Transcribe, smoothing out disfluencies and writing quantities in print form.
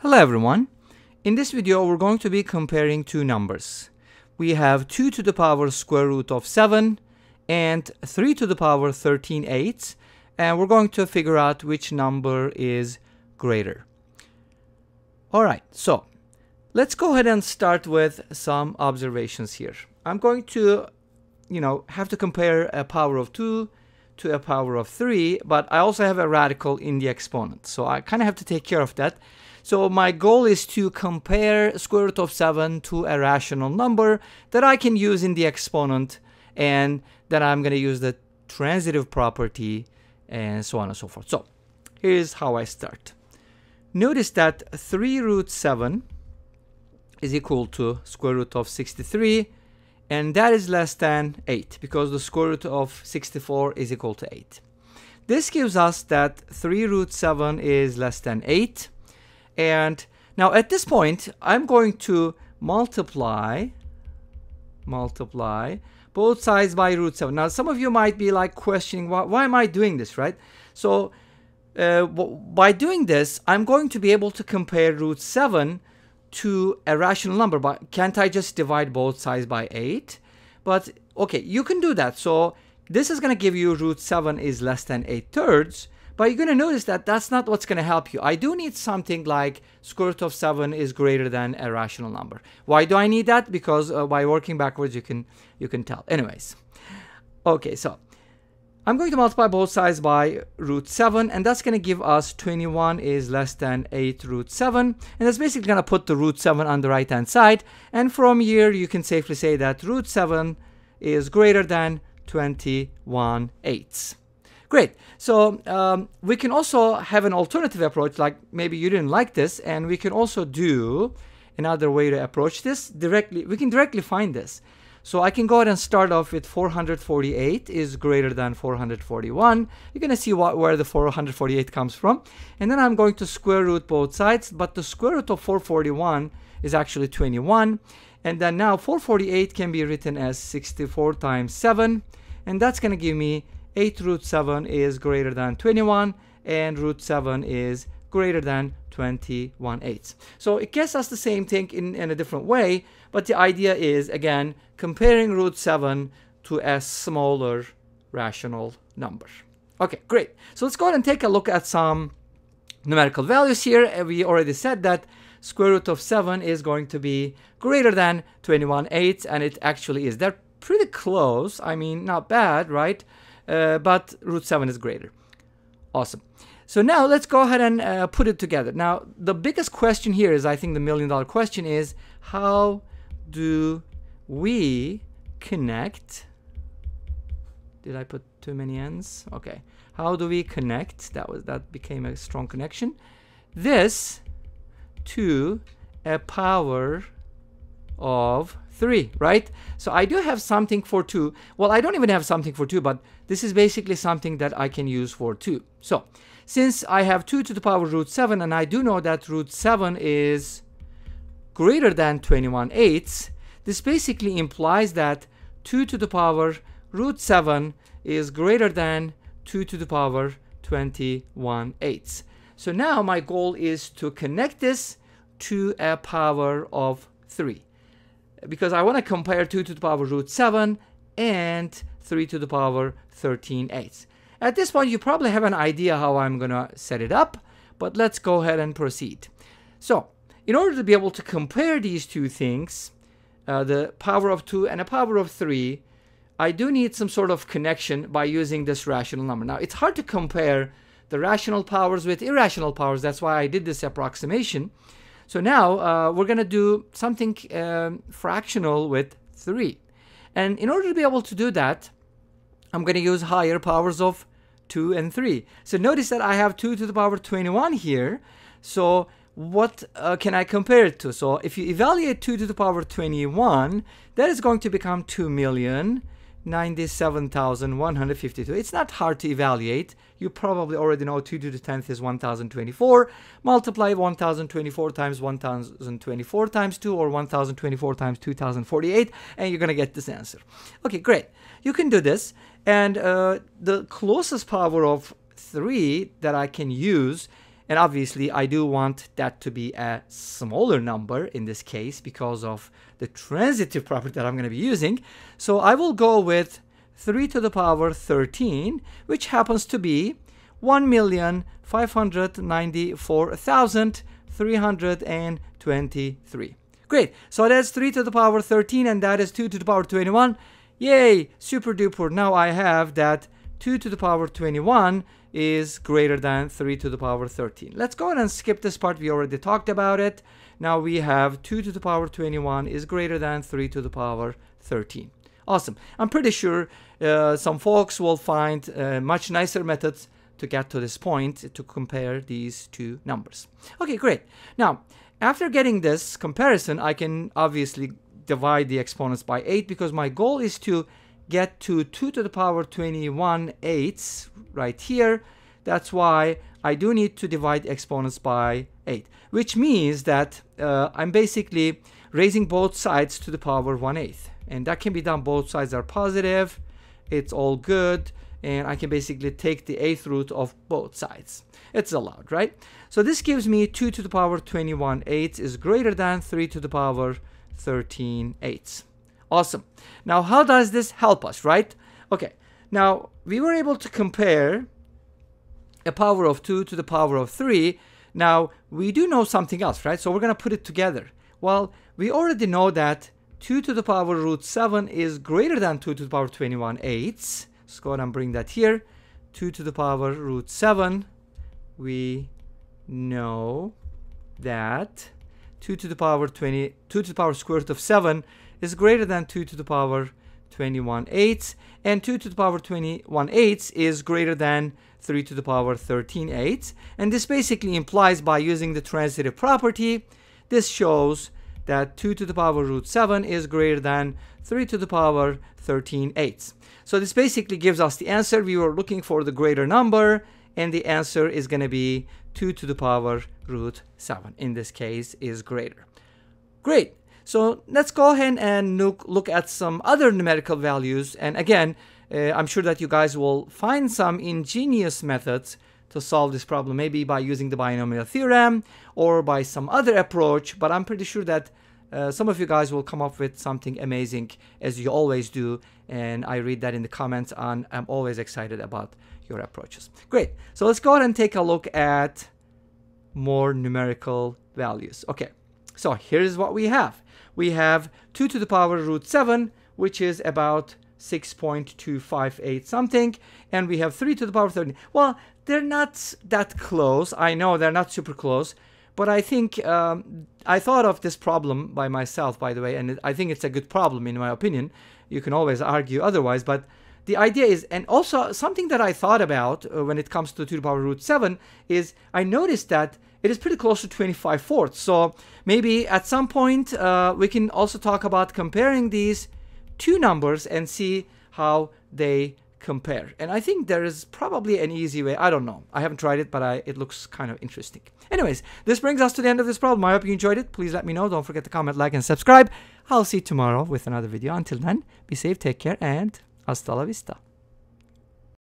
Hello everyone. In this video we're going to be comparing two numbers. We have 2 to the power square root of 7 and 3 to the power 13/8, and we're going to figure out which number is greater. Alright, so let's go ahead and start with some observations here. I'm going to, have to compare a power of 2 to a power of 3, but I also have a radical in the exponent, so I kind of have to take care of that. So my goal is to compare square root of 7 to a rational number that I can use in the exponent, and then I'm going to use the transitive property and so on and so forth. So here's how I start. Notice that 3 root 7 is equal to square root of 63, and that is less than 8 because the square root of 64 is equal to 8. This gives us that 3 root 7 is less than 8. And now at this point, I'm going to multiply both sides by root 7. Now, some of you might be like questioning, why am I doing this, right? So by doing this, I'm going to be able to compare root 7 to a rational number. But can't I just divide both sides by 8? But okay, you can do that. So this is going to give you root 7 is less than 8/3. But you're going to notice that that's not what's going to help you. I do need something like square root of 7 is greater than a rational number. Why do I need that? Because by working backwards, you can tell. Anyways, okay, so I'm going to multiply both sides by root 7, and that's going to give us 21 is less than 8 root 7. And that's basically going to put the root 7 on the right-hand side. And from here, you can safely say that root 7 is greater than 21/8. Great. So we can also have an alternative approach, like maybe you didn't like this, and we can also do another way to approach this directly. We can directly find this. So I can go ahead and start off with 448 is greater than 441. You're going to see where the 448 comes from. And then I'm going to square root both sides, but the square root of 441 is actually 21. And then now 448 can be written as 64 times 7, and that's going to give me 8 root 7 is greater than 21, and root 7 is greater than 21/8. So it gives us the same thing in a different way, but the idea is, again, comparing root 7 to a smaller rational number. Okay, great. So let's go ahead and take a look at some numerical values here. We already said that square root of 7 is going to be greater than 21/8, and it actually is. They're pretty close. I mean, not bad, right? But root 7 is greater. Awesome. So now let's go ahead and put it together. Now, the biggest question here is, I think the million-dollar question is, how do we connect? Did I put too many n's? Okay. How do we connect? That became a strong connection. This to a power of 3, right? So I do have something for 2. Well, I don't even have something for 2, but this is basically something that I can use for 2. So since I have 2 to the power root 7, and I do know that root 7 is greater than 21/8, this basically implies that 2 to the power root 7 is greater than 2 to the power 21/8. So now my goal is to connect this to a power of 3, because I want to compare 2 to the power root 7 and 3 to the power 13/8. At this point, you probably have an idea how I'm going to set it up, but let's go ahead and proceed. So, in order to be able to compare these two things, the power of 2 and a power of 3, I do need some sort of connection by using this rational number. Now, it's hard to compare the rational powers with irrational powers. That's why I did this approximation. So now we're going to do something fractional with 3. And in order to be able to do that, I'm going to use higher powers of 2 and 3. So notice that I have 2 to the power 21 here. So what can I compare it to? So if you evaluate 2 to the power 21, that is going to become 2,097,152. It's not hard to evaluate. You probably already know 2 to the 10th is 1024. Multiply 1024 times 1024 times 2, or 1024 times 2048, and you're going to get this answer. Okay, great. You can do this. And the closest power of 3 that I can use And obviously I do want that to be a smaller number in this case because of the transitive property that I'm going to be using. So I will go with 3 to the power 13, which happens to be 1,594,323. Great. So that's 3 to the power 13 and that is 2 to the power 21. Yay! Super duper. Now I have that 2 to the power 21 is greater than 3 to the power 13. Let's go ahead and skip this part. We already talked about it. Now we have 2 to the power 21 is greater than 3 to the power 13. Awesome. I'm pretty sure some folks will find much nicer methods to get to this point to compare these two numbers. Okay, great. Now, after getting this comparison, I can obviously divide the exponents by 8 because my goal is to get to 2 to the power 21 eighths right here. That's why I do need to divide exponents by 8, which means that I'm basically raising both sides to the power 1/8. And that can be done. Both sides are positive. It's all good. And I can basically take the 8th root of both sides. It's allowed, right? So this gives me 2 to the power 21 eighths is greater than 3 to the power 13 eighths. Awesome. Now, how does this help us, right? Okay. Now, we were able to compare a power of 2 to the power of 3. Now, we do know something else, right? So we're going to put it together. Well, we already know that 2 to the power root 7 is greater than 2 to the power 21 eighths. Let's go ahead and bring that here. 2 to the power root 7. We know that 2 to the power 2 to the power square root of 7 is greater than 2 to the power 21 eighths. And 2 to the power 21 eighths is greater than 3 to the power 13 eighths. And this basically implies, by using the transitive property, this shows that 2 to the power root 7 is greater than 3 to the power 13 eighths. So this basically gives us the answer. We were looking for the greater number, and the answer is going to be 2 to the power root 7. In this case, is greater. Great. So let's go ahead and look at some other numerical values. And again, I'm sure that you guys will find some ingenious methods to solve this problem, maybe by using the binomial theorem or by some other approach, but I'm pretty sure that some of you guys will come up with something amazing, as you always do, and I read that in the comments, and I'm always excited about your approaches. Great, so let's go ahead and take a look at more numerical values. Okay, so here's what we have. We have 2 to the power root 7, which is about 6.258 something, and we have 3 to the power 13. Well, they're not that close. I know they're not super close, but I think I thought of this problem by myself, by the way, and I think it's a good problem in my opinion. You can always argue otherwise, but the idea is, and also something that I thought about when it comes to 2 to the power root 7 is I noticed that it is pretty close to 25/4. So maybe at some point we can also talk about comparing these two numbers and see how they compare. And I think there is probably an easy way. I don't know. I haven't tried it, but it looks kind of interesting. Anyways, this brings us to the end of this problem. I hope you enjoyed it. Please let me know. Don't forget to comment, like, and subscribe. I'll see you tomorrow with another video. Until then, be safe, take care, and hasta la vista.